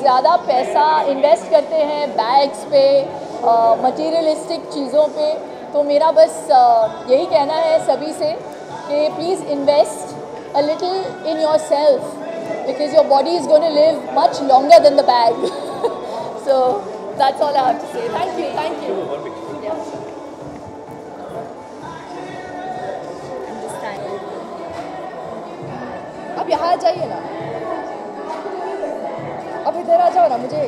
ज़्यादा पैसा इन्वेस्ट करते हैं बैग्स पे, मटेरियलिस्टिक चीज़ों पे। तो मेरा बस यही कहना है सभी से कि please invest a little in yourself, because your body is going to live much longer than the bag. So that's all I have to say. Thank you, thank you. अब यहाँ जाइए ना, अब इधर आ जाओ ना मुझे।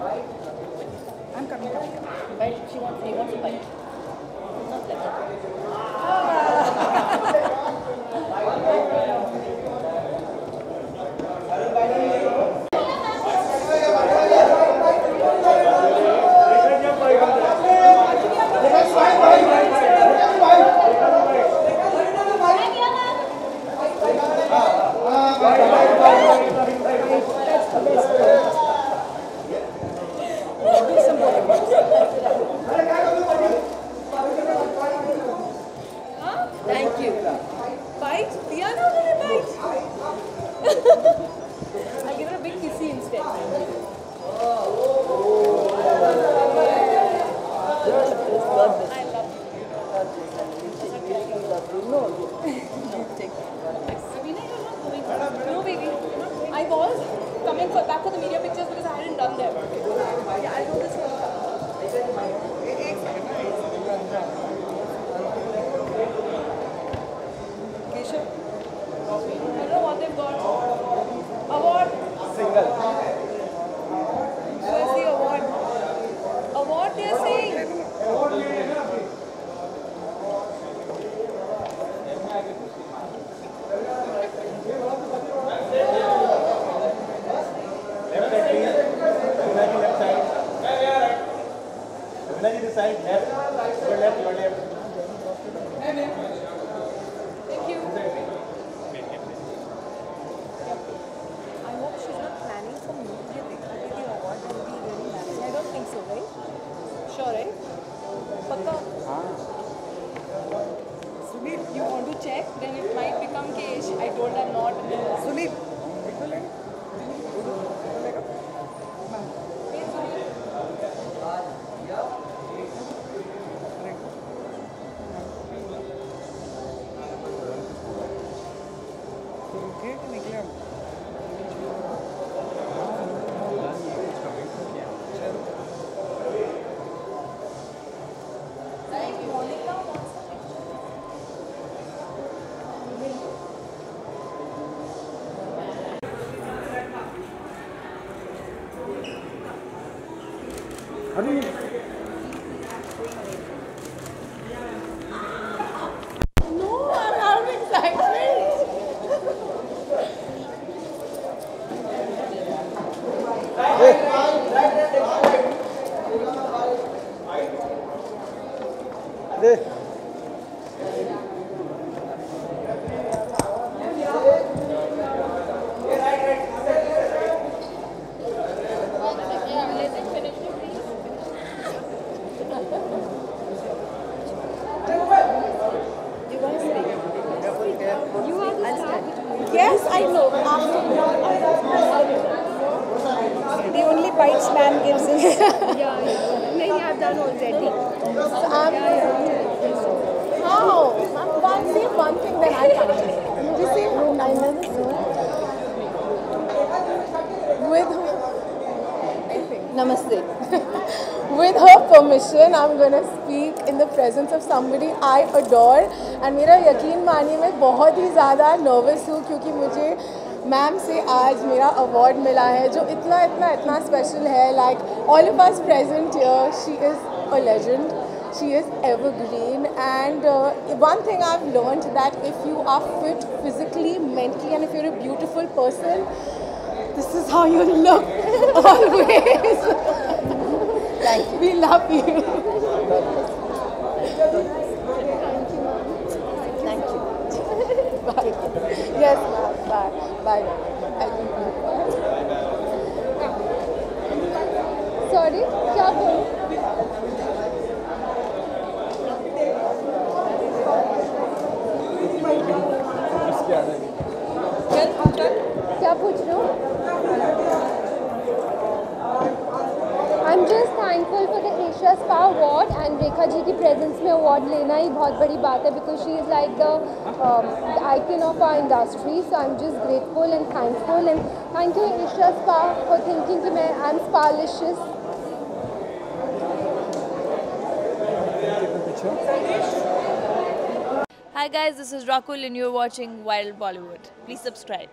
I'm coming up. Bite. He wants a bite. Not like I'm going to speak in the presence of somebody I adore and मेरा यकीन मानिए मैं बहुत ही ज़्यादा nervous हूँ क्योंकि मुझे मैम से आज मेरा award मिला है जो इतना special है like all of us present here she is a legend she is evergreen and one thing I've learned that if you are fit physically mentally and if you're a beautiful person this is how you look always. Thank you. We love you. Thank you. Thank you. Bye. Yes, ma'am. Bye. Bye. Sorry. क्या बोलूँ? क्या पूछ रहे हो? I'm just thankful for the Asia Spa award and Rekha ji की presence में award लेना ही बहुत बड़ी बात है because she is like the icon of our industry so I'm just grateful and thankful and thank you Asia Spa for thinking कि मैं I'm spa-licious. Hi guys, this is Rakul and you're watching ViralBollywood. Please subscribe.